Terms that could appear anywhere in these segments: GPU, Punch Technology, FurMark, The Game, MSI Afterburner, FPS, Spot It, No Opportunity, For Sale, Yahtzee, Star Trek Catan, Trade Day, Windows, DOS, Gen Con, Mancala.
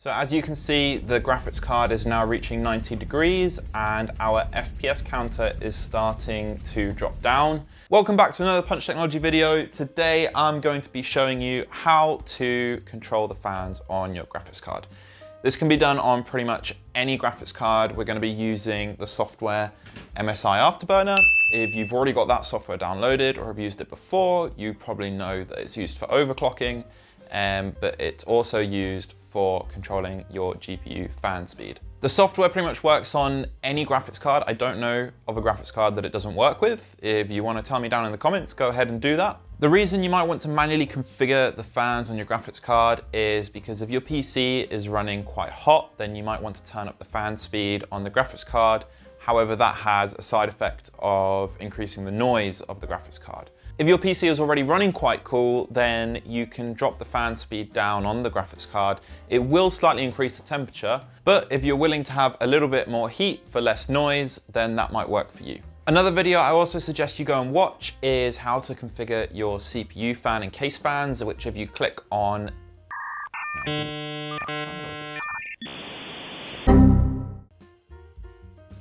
So as you can see, the graphics card is now reaching 90 degrees and our FPS counter is starting to drop down. Welcome back to another Punch Technology video. Today, I'm going to be showing you how to control the fans on your graphics card. This can be done on pretty much any graphics card. We're going to be using the software MSI Afterburner. If you've already got that software downloaded or have used it before, you probably know that it's used for overclocking. But it's also used for controlling your GPU fan speed. The software pretty much works on any graphics card. I don't know of a graphics card that it doesn't work with. If you want to tell me down in the comments, go ahead and do that. The reason you might want to manually configure the fans on your graphics card is because if your PC is running quite hot, then you might want to turn up the fan speed on the graphics card. However, that has a side effect of increasing the noise of the graphics card. If your PC is already running quite cool, then you can drop the fan speed down on the graphics card. It will slightly increase the temperature, but if you're willing to have a little bit more heat for less noise, then that might work for you. Another video I also suggest you go and watch is how to configure your CPU fan and case fans, which if you click on...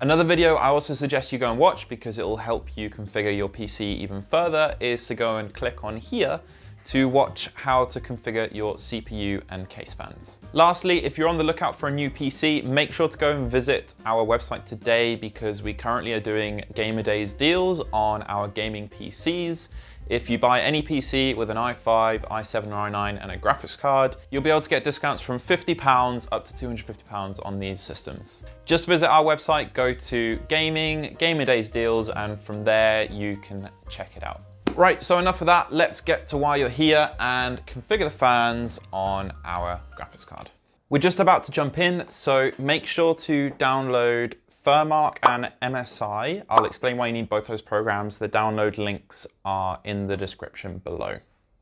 Another video I also suggest you go and watch because it will help you configure your PC even further is to go and click on here to watch how to configure your CPU and case fans. Lastly, if you're on the lookout for a new PC, make sure to go and visit our website today because we currently are doing Gamer Days deals on our gaming PCs. If you buy any PC with an i5, i7 or i9 and a graphics card, you'll be able to get discounts from £50 up to £250 on these systems. Just visit our website, go to Gaming, Gamer Days Deals, and from there you can check it out. Right, so enough of that. Let's get to why you're here and configure the fans on our graphics card. We're just about to jump in, so make sure to download FurMark and MSI. I'll explain why you need both those programs. The download links are in the description below.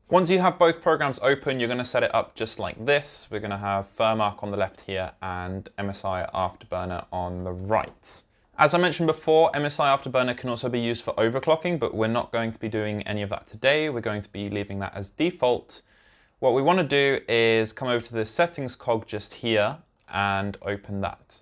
Once you have both programs open, you're going to set it up just like this. We're going to have FurMark on the left here and MSI Afterburner on the right. As I mentioned before, MSI Afterburner can also be used for overclocking, but we're not going to be doing any of that today. We're going to be leaving that as default. What we want to do is come over to the settings cog just here and open that.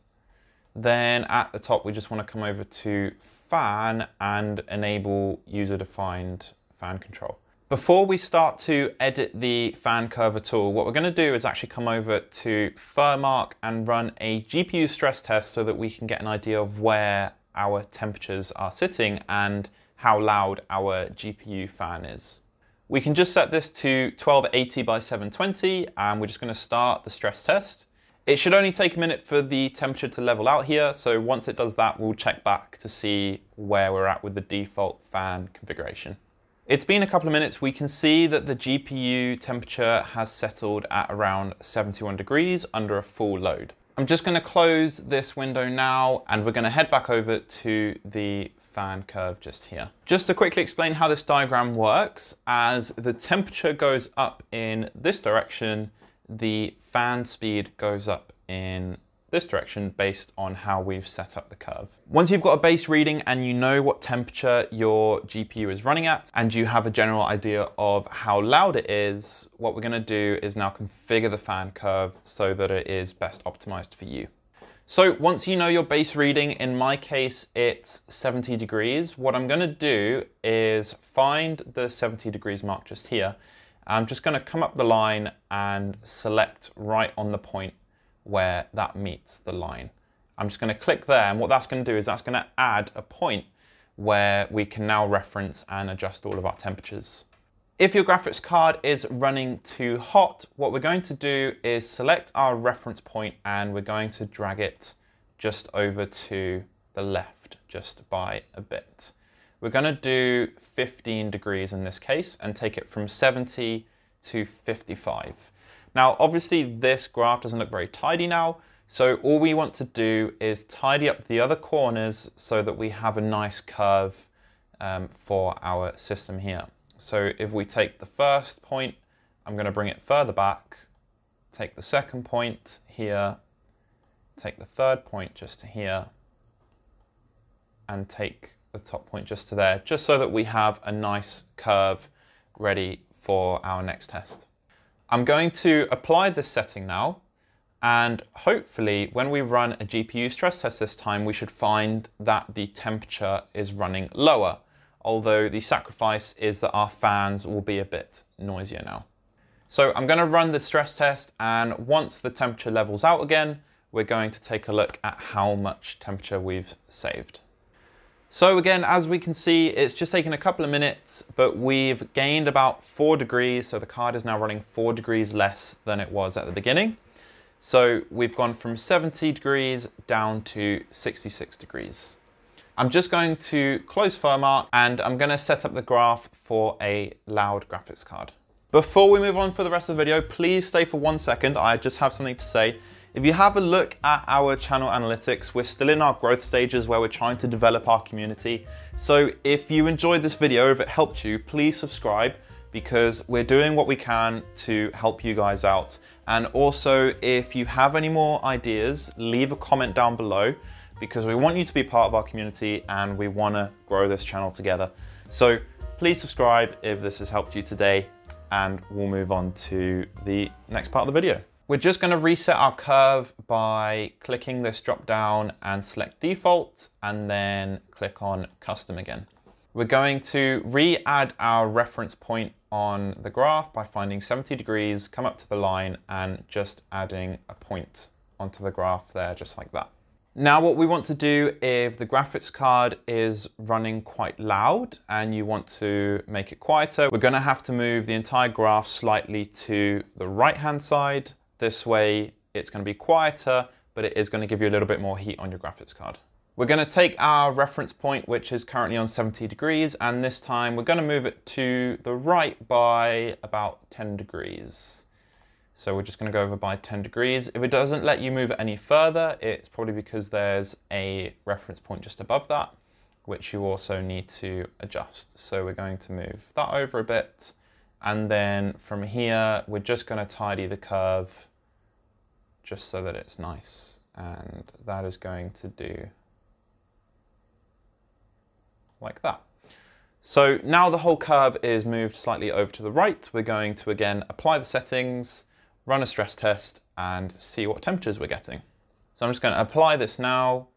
Then at the top, we just want to come over to fan and enable user-defined fan control. Before we start to edit the fan curve at all, what we're going to do is actually come over to FurMark and run a GPU stress test so that we can get an idea of where our temperatures are sitting and how loud our GPU fan is. We can just set this to 1280 by 720 and we're just going to start the stress test. It should only take a minute for the temperature to level out here, so once it does that, we'll check back to see where we're at with the default fan configuration. It's been a couple of minutes. We can see that the GPU temperature has settled at around 71 degrees under a full load. I'm just going to close this window now, and we're going to head back over to the fan curve just here. Just to quickly explain how this diagram works, as the temperature goes up in this direction, the fan speed goes up in this direction based on how we've set up the curve. Once you've got a base reading and you know what temperature your GPU is running at, and you have a general idea of how loud it is, what we're going to do is now configure the fan curve so that it is best optimized for you. So once you know your base reading, in my case, it's 70 degrees. What I'm going to do is find the 70 degrees mark just here. I'm just going to come up the line and select right on the point where that meets the line. I'm just going to click there, and what that's going to do is that's going to add a point where we can now reference and adjust all of our temperatures. If your graphics card is running too hot, what we're going to do is select our reference point and we're going to drag it just over to the left just by a bit. We're going to do 15 degrees in this case and take it from 70 to 55. Now, obviously this graph doesn't look very tidy now, so all we want to do is tidy up the other corners so that we have a nice curve for our system here. So if we take the first point, I'm going to bring it further back, take the second point here, take the third point just to here, and take the top point just to there, just so that we have a nice curve ready for our next test. I'm going to apply this setting now, And hopefully when we run a GPU stress test this time, we should find that the temperature is running lower, although the sacrifice is that our fans will be a bit noisier now. So I'm going to run the stress test, and once the temperature levels out again, we're going to take a look at how much temperature we've saved. So again, as we can see, it's just taken a couple of minutes, but we've gained about 4 degrees. So the card is now running 4 degrees less than it was at the beginning. So we've gone from 70 degrees down to 66 degrees. I'm just going to close FurMark, and I'm going to set up the graph for a loud graphics card. Before we move on for the rest of the video, please stay for 1 second. I just have something to say. If you have a look at our channel analytics, we're still in our growth stages where we're trying to develop our community. So if you enjoyed this video, if it helped you, please subscribe, because we're doing what we can to help you guys out. And also, if you have any more ideas, leave a comment down below, because we want you to be part of our community and we want to grow this channel together. So please subscribe if this has helped you today, and we'll move on to the next part of the video. We're just going to reset our curve by clicking this drop down and select default, and then click on custom again. We're going to re-add our reference point on the graph by finding 70 degrees, come up to the line, and just adding a point onto the graph there, just like that. Now what we want to do, if the graphics card is running quite loud and you want to make it quieter, we're going to have to move the entire graph slightly to the right-hand side. This way it's going to be quieter, but it is going to give you a little bit more heat on your graphics card. We're going to take our reference point, which is currently on 70 degrees, and this time we're going to move it to the right by about 10 degrees. So we're just going to go over by 10 degrees. If it doesn't let you move it any further, it's probably because there's a reference point just above that, which you also need to adjust. So we're going to move that over a bit. And then from here, we're just going to tidy the curve just so that it's nice. And that is going to do like that. So now the whole curve is moved slightly over to the right. We're going to again apply the settings, run a stress test, and see what temperatures we're getting. So I'm just going to apply this now.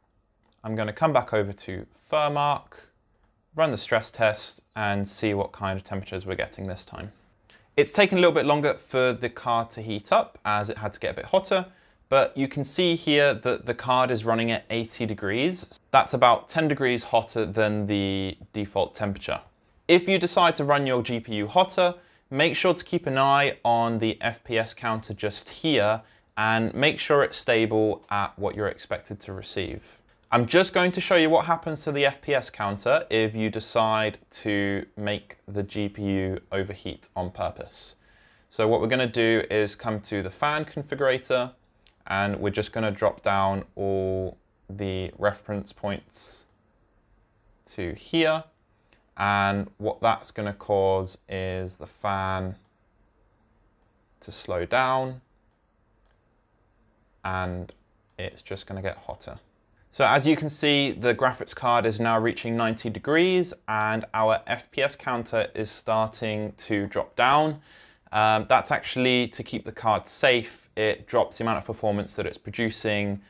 I'm going to come back over to FurMark, run the stress test, and see what kind of temperatures we're getting this time. It's taken a little bit longer for the card to heat up, as it had to get a bit hotter. But you can see here that the card is running at 80 degrees. That's about 10 degrees hotter than the default temperature. If you decide to run your GPU hotter, make sure to keep an eye on the FPS counter just here and make sure it's stable at what you're expected to receive. I'm just going to show you what happens to the FPS counter if you decide to make the GPU overheat on purpose. So what we're going to do is come to the fan configurator, and we're just going to drop down all the reference points to here. And what that's going to cause is the fan to slow down, and it's just going to get hotter. So as you can see, the graphics card is now reaching 90 degrees and our FPS counter is starting to drop down. That's actually to keep the card safe. It drops the amount of performance that it's producing,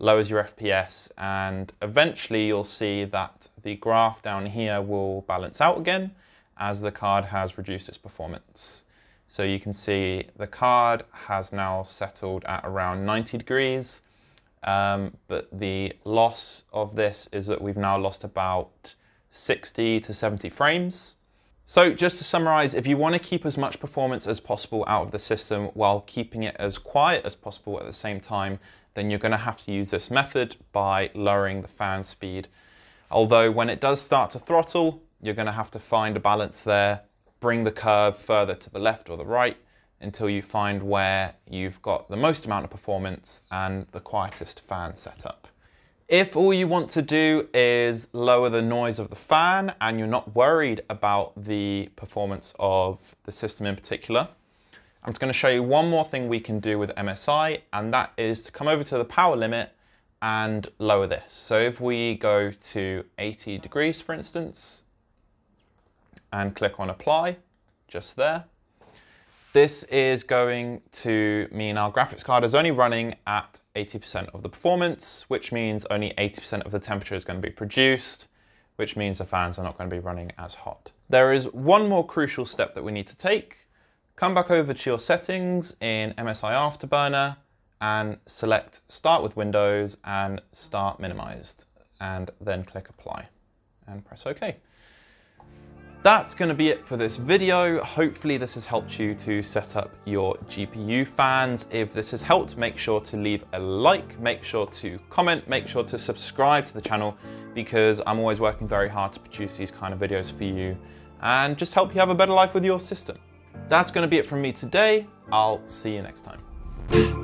lowers your FPS, and eventually you'll see that the graph down here will balance out again as the card has reduced its performance. So you can see the card has now settled at around 90 degrees, but the loss of this is that we've now lost about 60 to 70 frames. So just to summarize, if you want to keep as much performance as possible out of the system while keeping it as quiet as possible at the same time, then you're going to have to use this method by lowering the fan speed. Although when it does start to throttle, you're going to have to find a balance there, bring the curve further to the left or the right until you find where you've got the most amount of performance and the quietest fan setup. If all you want to do is lower the noise of the fan and you're not worried about the performance of the system in particular, I'm just going to show you one more thing we can do with MSI, and that is to come over to the power limit and lower this. So if we go to 80 degrees, for instance, and click on apply just there, This is going to mean our graphics card is only running at 80% of the performance, which means only 80% of the temperature is going to be produced, which means the fans are not going to be running as hot. There is one more crucial step that we need to take. Come back over to your settings in MSI Afterburner and select Start with Windows and Start Minimized, and then click Apply and press OK. That's going to be it for this video. Hopefully this has helped you to set up your GPU fans. If this has helped, make sure to leave a like, make sure to comment, make sure to subscribe to the channel, because I'm always working very hard to produce these kind of videos for you and just help you have a better life with your system. That's going to be it from me today. I'll see you next time.